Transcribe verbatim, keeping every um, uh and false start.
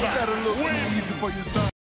Better look easy for your son.